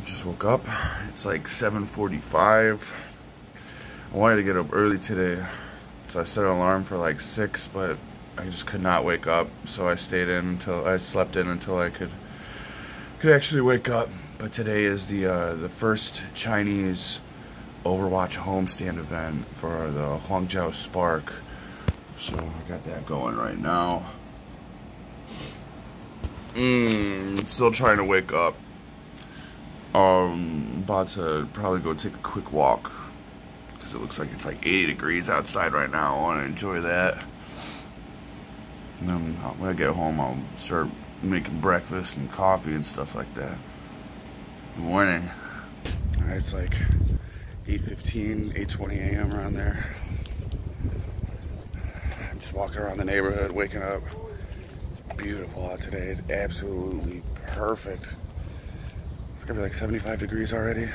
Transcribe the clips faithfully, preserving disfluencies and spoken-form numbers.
I just woke up. It's like seven forty-five. I wanted to get up early today, so I set an alarm for like six, but I just could not wake up, so I stayed in until I slept in until I could could actually wake up. But today is the uh, the first Chinese Overwatch homestand event for the Hangzhou Spark, so I got that going right now. Mm, still trying to wake up. Um, about to probably go take a quick walk because it looks like it's like eighty degrees outside right now. I want to enjoy that. And then when I get home, I'll start making breakfast and coffee and stuff like that. Good morning. Alright, it's like eight fifteen, eight twenty a m around there. I'm just walking around the neighborhood, waking up. It's beautiful out today. It's absolutely perfect. It's gonna be like seventy-five degrees already.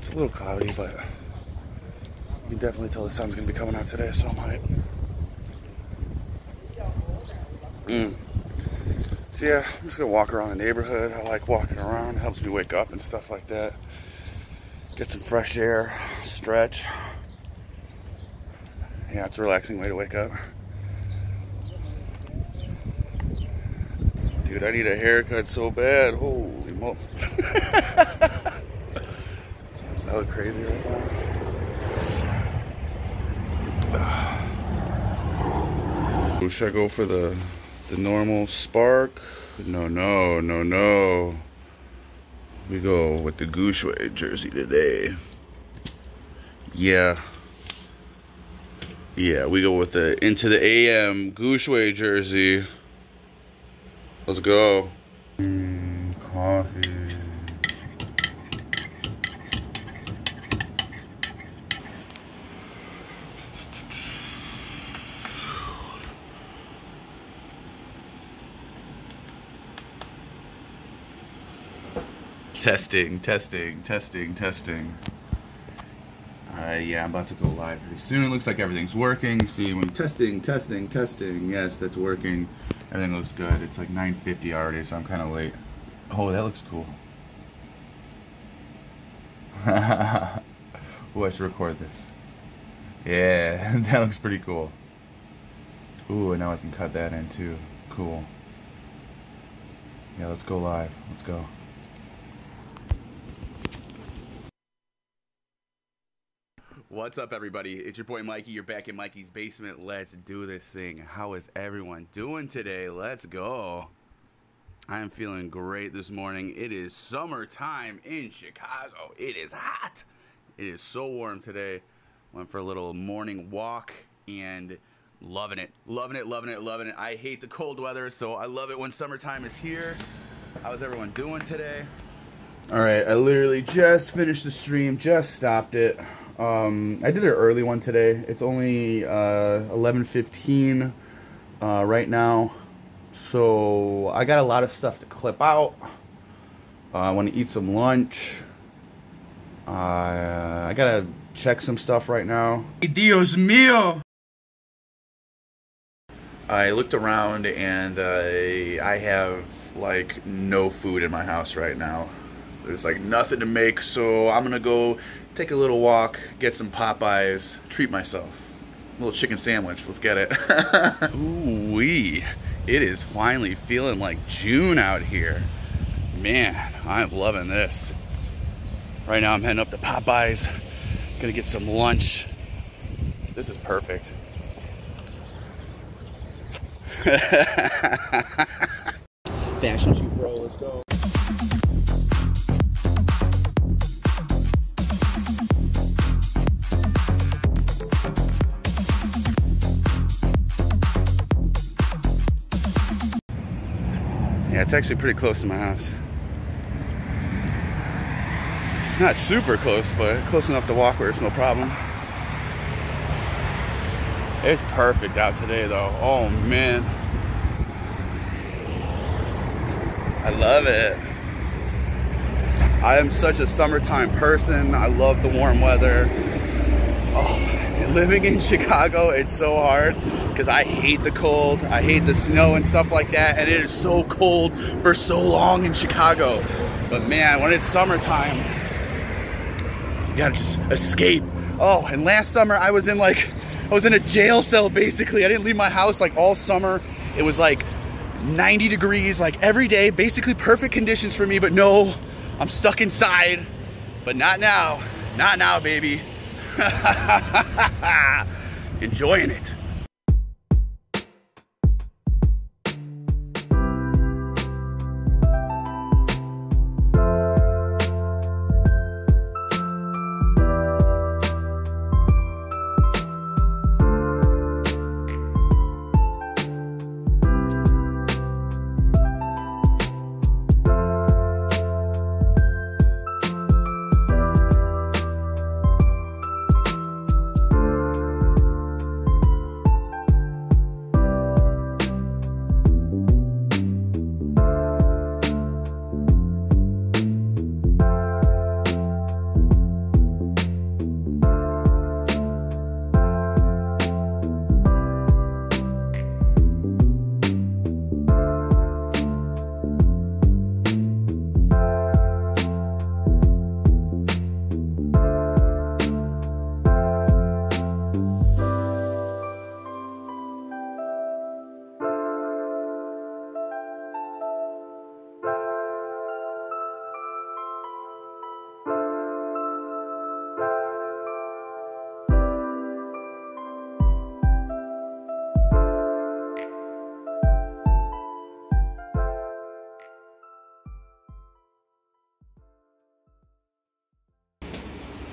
It's a little cloudy, but you can definitely tell the sun's gonna be coming out today, so I might. Mm. So yeah, I'm just gonna walk around the neighborhood. I like walking around, it helps me wake up and stuff like that. Get some fresh air, stretch. Yeah, it's a relaxing way to wake up. Dude, I need a haircut so bad. Holy moly. That look crazy right now. Should I go for the the normal Spark? No, no, no, no. We go with the Guxue jersey today. Yeah. Yeah, we go with the Into the A M Guxue jersey. Let's go. Mm, coffee. Testing, testing, testing, testing. Uh, yeah, I'm about to go live pretty soon. It looks like everything's working. See, when testing, testing, testing. Yes, that's working. Everything looks good. It's like nine fifty already, so I'm kind of late. Oh, that looks cool. Ooh, I should record this. Yeah, that looks pretty cool. Ooh, and now I can cut that in too. Cool. Yeah, let's go live. Let's go. What's up, everybody? It's your boy Mikey. You're back in Mikey's basement. Let's do this thing. How is everyone doing today? Let's go. I am feeling great this morning. It is summertime in Chicago. It is hot. It is so warm today. Went for a little morning walk and loving it. Loving it, loving it, loving it. I hate the cold weather, so I love it when summertime is here. How is everyone doing today? All right, I literally just finished the stream, just stopped it. Um, I did an early one today. It's only uh, eleven fifteen uh, right now, so I got a lot of stuff to clip out. Uh, I want to eat some lunch. Uh, I gotta check some stuff right now. Dios mío! I looked around and uh, I have like no food in my house right now. There's like nothing to make, so I'm gonna go take a little walk, get some Popeyes, treat myself. A little chicken sandwich, let's get it. Ooh-wee, it is finally feeling like June out here. Man, I'm loving this. Right now I'm heading up to Popeyes, gonna get some lunch. This is perfect. Fashion shoot, bro, let's go. Yeah, it's actually pretty close to my house. Not super close, but close enough to walk where it's no problem. It's perfect out today, though. Oh, man. I love it. I am such a summertime person. I love the warm weather. Oh, living in Chicago, it's so hard. Because I hate the cold, I hate the snow and stuff like that, and it is so cold for so long in Chicago. But man, when it's summertime, you gotta just escape. Oh, and last summer I was in like, I was in a jail cell basically. I didn't leave my house like all summer. It was like ninety degrees like every day, basically perfect conditions for me, but no, I'm stuck inside. But not now, not now, baby. Enjoying it.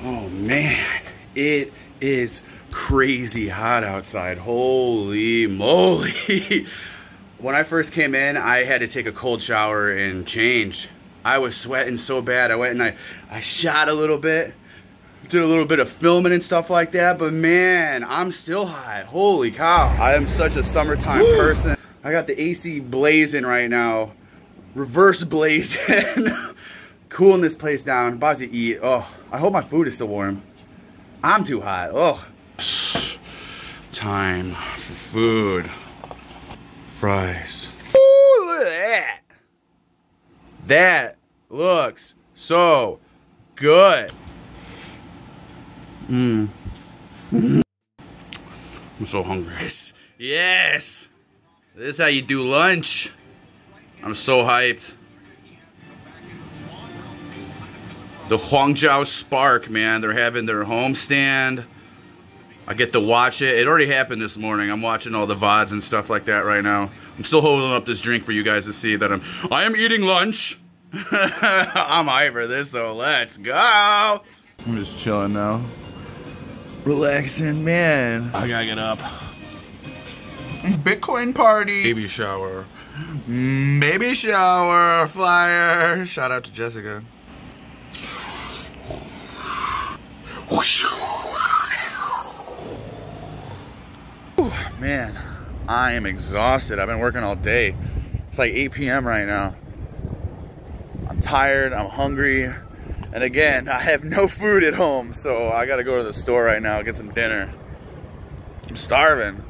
Oh man, it is crazy hot outside. Holy moly. When I first came in, I had to take a cold shower and change. I was sweating so bad. I went and I, I shot a little bit, did a little bit of filming and stuff like that, but man, I'm still hot. Holy cow. I am such a summertime Woo! person. I got the A C blazing right now. Reverse blazing. Cooling this place down, about to eat. Oh, I hope my food is still warm. I'm too hot, oh. Time for food. Fries. Ooh, look at that. That looks so good. Mmm. I'm so hungry. Yes, yes. This is how you do lunch. I'm so hyped. The Hangzhou Spark, man, they're having their homestand. I get to watch it. It already happened this morning. I'm watching all the V O Ds and stuff like that right now. I'm still holding up this drink for you guys to see that I'm, I am eating lunch. I'm high for this though, let's go. I'm just chilling now. Relaxing, man. I gotta get up. Bitcoin party. Baby shower. Baby shower flyer. Shout out to Jessica. Ooh, man, I am exhausted. I've been working all day. It's like eight P M right now. I'm tired, I'm hungry, and again, I have no food at home, so I gotta go to the store right now, get some dinner. I'm starving.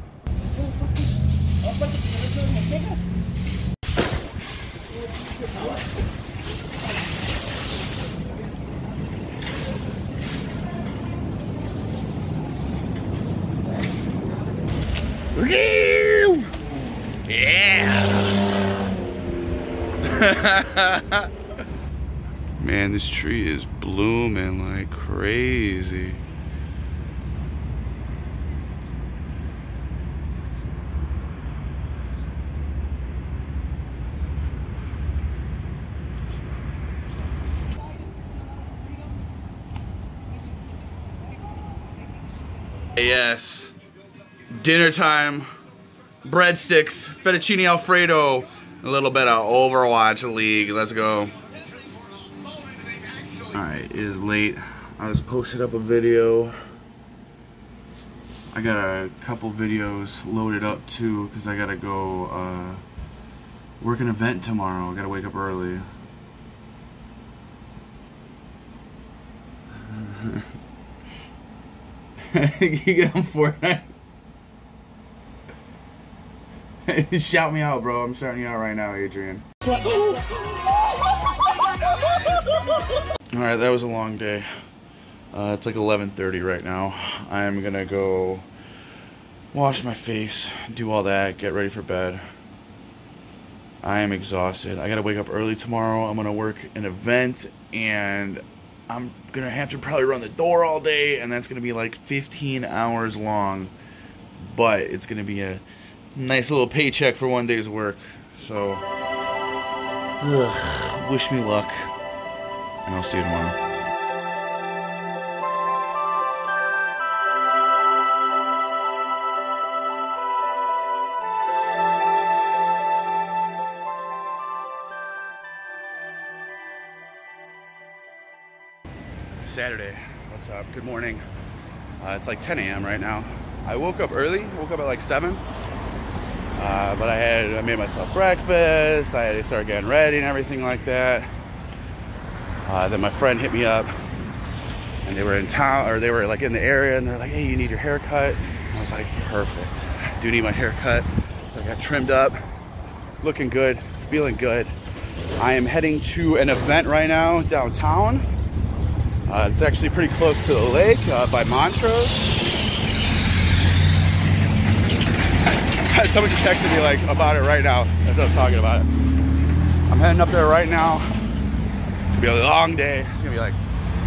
Yeah. Man, this tree is blooming like crazy. Yes. Dinner time, breadsticks, fettuccine alfredo, a little bit of Overwatch League. Let's go. All right, it is late. I just posted up a video. I got a couple videos loaded up too because I gotta go uh, work an event tomorrow. I gotta wake up early. I think you get on Fortnite. Shout me out, bro. I'm shouting you out right now, Adrian. Alright, that was a long day. Uh, it's like eleven thirty right now. I'm gonna go wash my face, do all that, get ready for bed. I am exhausted. I gotta wake up early tomorrow. I'm gonna work an event, and I'm gonna have to probably run the door all day, and that's gonna be like fifteen hours long, but it's gonna be a nice little paycheck for one day's work. So, ugh, wish me luck, and I'll see you tomorrow. Saturday, what's up? Good morning. Uh, it's like ten A M right now. I woke up early, woke up at like seven. Uh, but I had, I made myself breakfast, I had to start getting ready and everything like that. Uh, then my friend hit me up, and they were in town, or they were like in the area, and they're like, hey, you need your haircut? And I was like, perfect. I do need my haircut. So I got trimmed up, looking good, feeling good. I am heading to an event right now downtown. Uh, it's actually pretty close to the lake, uh, by Montrose. Someone just texted me like about it right now as I was talking about it. I'm heading up there right now. It's gonna be a long day. It's gonna be like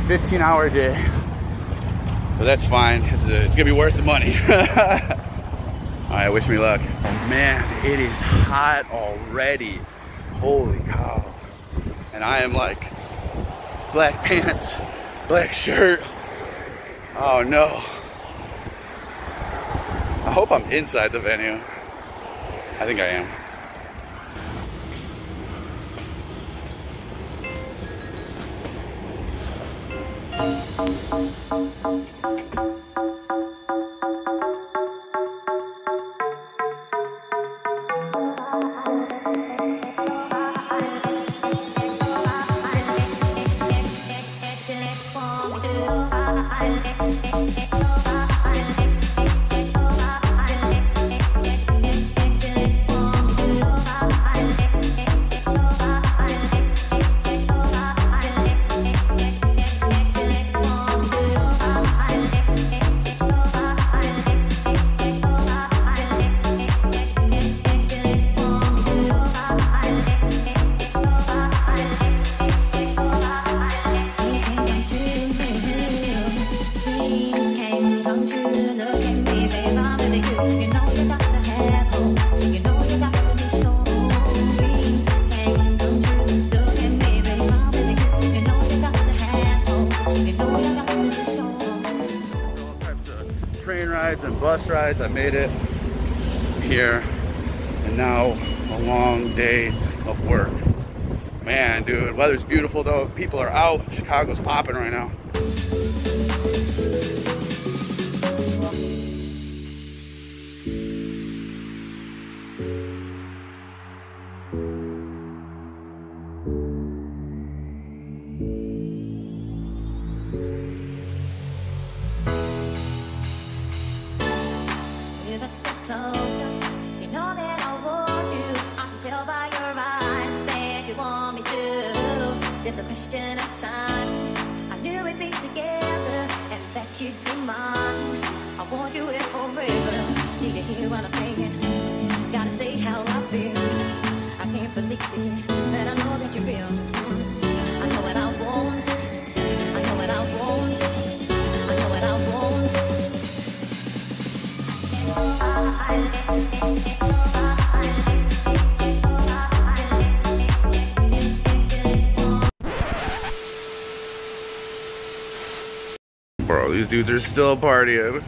fifteen hour day, but that's fine. It's, a, it's gonna be worth the money. All right, wish me luck. Man, it is hot already. Holy cow. And I am like black pants, black shirt. Oh no. I hope I'm inside the venue. I think I am. And bus rides. I made it here, and now a long day of work. Man, dude, weather's beautiful though. People are out. Chicago's popping right now. Question of time. I knew we'd be together and that you'd be mine. I want you in forever. You can hear what I'm saying. Gotta say how I feel. I can't believe it, but I know that you're real. I know what I want. I know what I want. I know what I want. I, I, I, I, These dudes are still partying.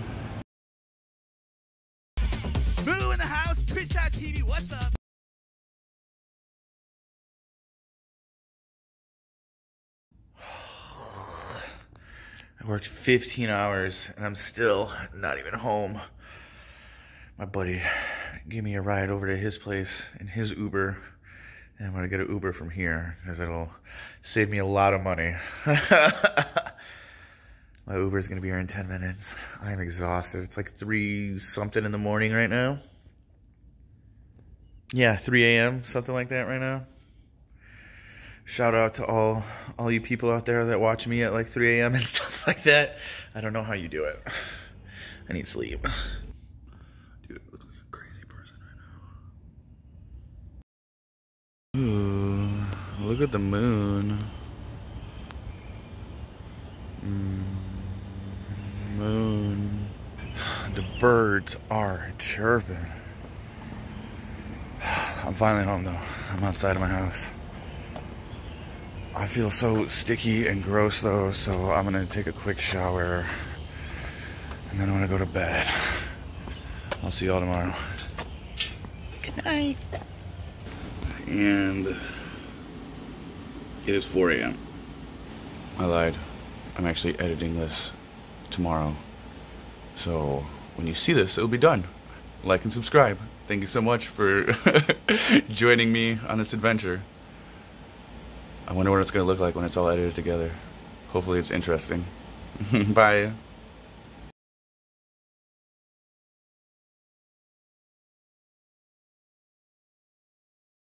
Boo in the house, Twitch dot T V, what's up? I worked fifteen hours and I'm still not even home. My buddy gave me a ride over to his place in his Uber. And I'm gonna get an Uber from here because it'll save me a lot of money. My Uber is going to be here in ten minutes. I am exhausted. It's like three something in the morning right now. Yeah, three A M, something like that right now. shout out to all all you people out there that watch me at like three A M and stuff like that. I don't know how you do it. I need sleep. Dude, I look like a crazy person right now. Ooh, look at the moon. Mm, moon. The birds are chirping. I'm finally home though. I'm outside of my house. I feel so sticky and gross though, so I'm gonna take a quick shower and then I'm gonna go to bed. I'll see y'all tomorrow. Good night. And it is four A M I lied. I'm actually editing this tomorrow. So when you see this, it'll be done. Like and subscribe. Thank you so much for joining me on this adventure. I wonder what it's going to look like when it's all edited together. Hopefully it's interesting. Bye.